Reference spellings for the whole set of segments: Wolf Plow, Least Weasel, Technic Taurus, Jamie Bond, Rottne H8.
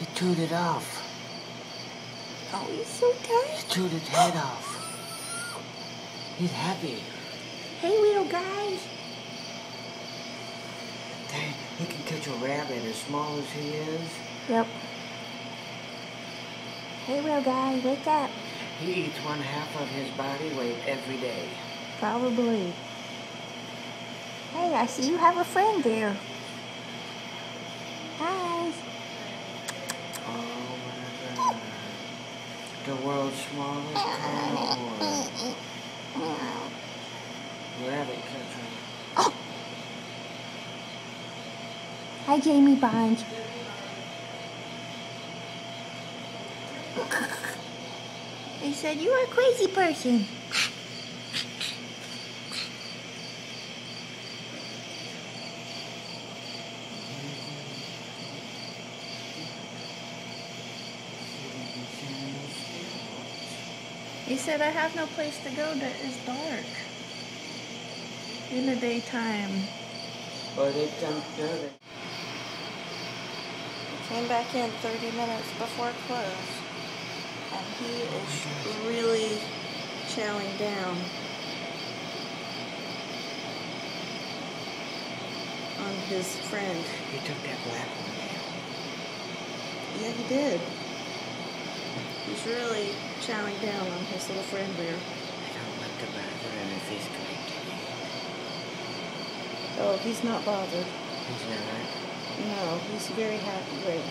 You chewed it off. Oh, he's so tired. You chewed his head off. He's happy. Hey, little guy. Dang, he can catch a rabbit as small as he is. Yep. Hey, little guy, wake up. He eats 1/2 of his body weight every day. Probably. Hey, I see you have a friend there. Hi. Oh, my God. The world's smallest cowboy. Rabbit country. Oh. Hi, Jamie Bond. They said you are a crazy person. He said, I have no place to go that is dark in the daytime. But it don't do it. He came back in 30 minutes before close, and he is really chowing down on his friend. He took that black one down. Yeah, he did. He's really chowing down on his little friend there. I don't want to bother him if he's going to eat. Oh, he's not bothered. He's not? No, he's very happy right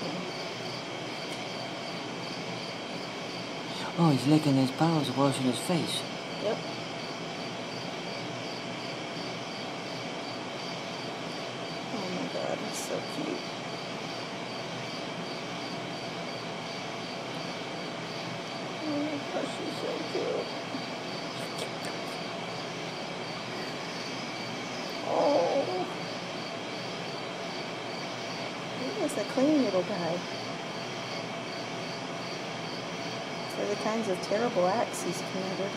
now. Oh, he's licking his paws, washing his face. Yep. Oh my God, he's so cute. Oh, she's so cute. Oh. He was a clean little guy. For the kinds of terrible acts he's committed.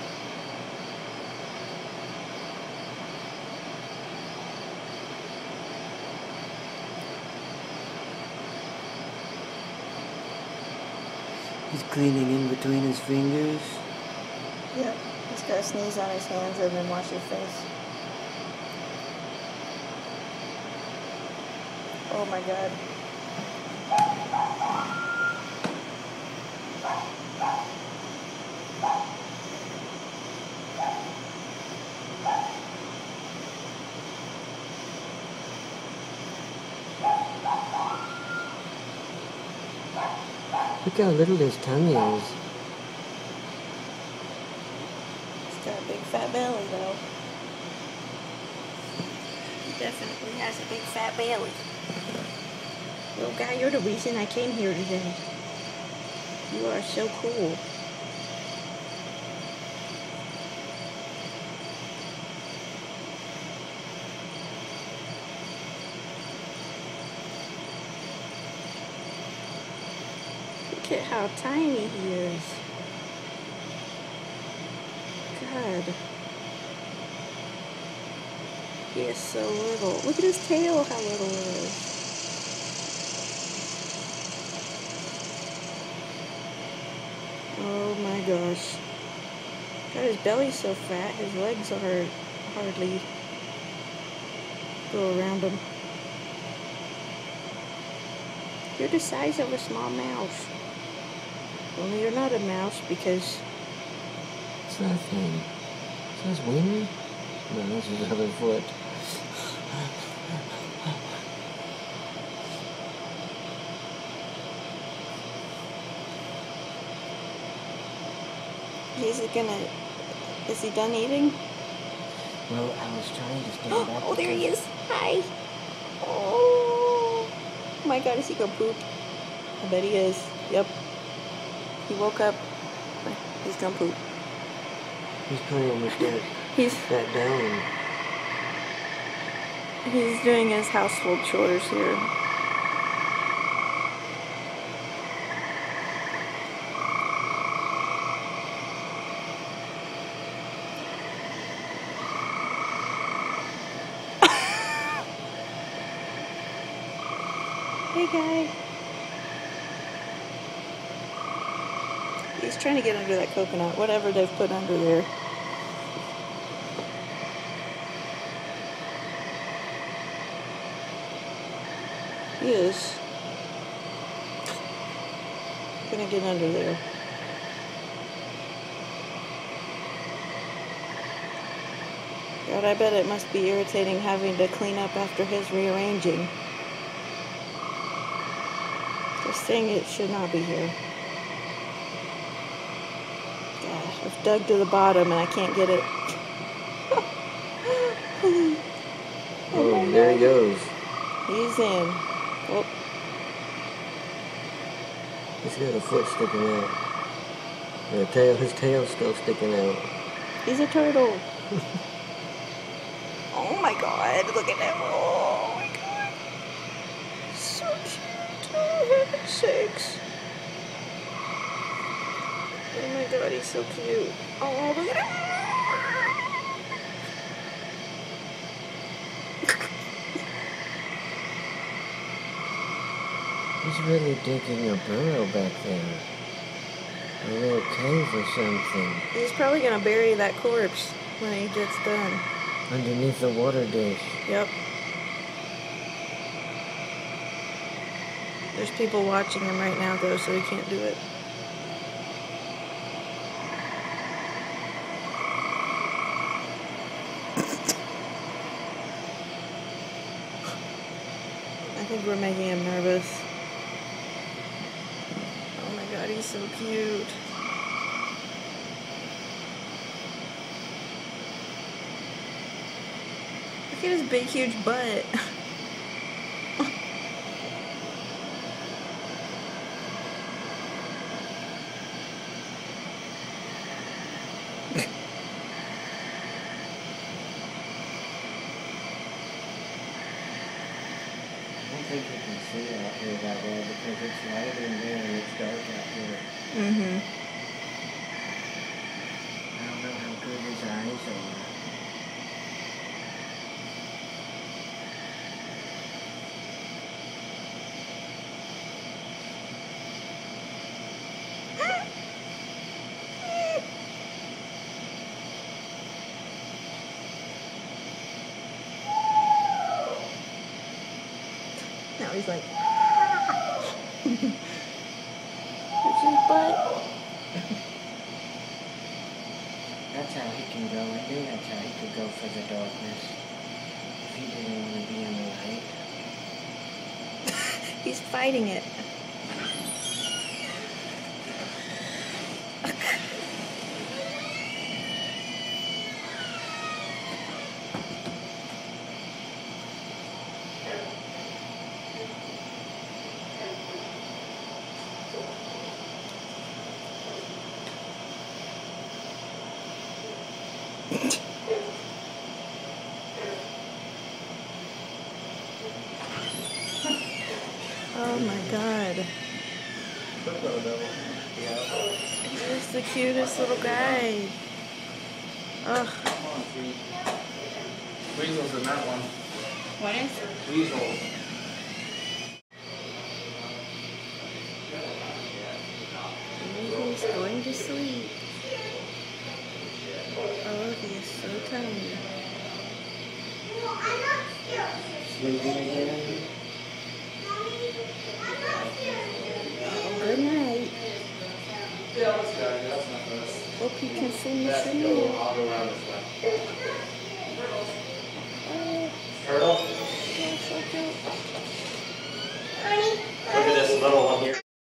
He's cleaning in between his fingers. Yep, he's got to sneeze on his hands and then wash his face. Oh my God. Look how little his tummy is. He's got a big fat belly though. He definitely has a big fat belly. Little guy, you're the reason I came here today. You are so cool. Look at how tiny he is. God. He is so little. Look at his tail, how little it is. Oh my gosh. God, his belly's so fat, his legs are hardly go around him. You're the size of a small mouse. Well, you're not a mouse because... It's not a thing. Is this wing? No, that's his other foot. Is he done eating? Well, I was trying to stand up. Oh, there he is. Hi. Oh my God, is he gonna poop? I bet he is. Yep. He woke up. He's gonna poop. He's playing with that. That down. He's doing his household chores here. Hey guy. He's trying to get under that coconut, whatever they've put under there. He is gonna get under there. God, I bet it must be irritating having to clean up after his rearranging. This thing, it should not be here. God, I've dug to the bottom and I can't get it. Oh, there he goes. He's in. Oh. He's got a foot sticking out. And his tail's still sticking out. He's a turtle. Oh my God, look at him. Oh my God. So cute. Oh, heaven's sakes. Oh my God, he's so cute. Oh, look at him. He's really digging a burrow back there. A little cave or something. He's probably going to bury that corpse when he gets done. Underneath the water dish. Yep. There's people watching him right now, though, so he can't do it. I think we're making him nervous. Oh my God, he's so cute. Look at his big, huge butt. I don't think you can see out here that well because it's light in there and it's dark out here. Mm-hmm. I don't know how good his eyes are. Now he's like, that's his butt. That's how he can go. I knew that's how he could go for the darkness. If he didn't want to be in the light. He's fighting it. Oh my God. He's the cutest little guy. Ugh. Weasels in that one. What is it? Weasels. Weasel's going to sleep. Oh, he is so tiny. Sleeping again? Oh, good night. Hope you can see me soon.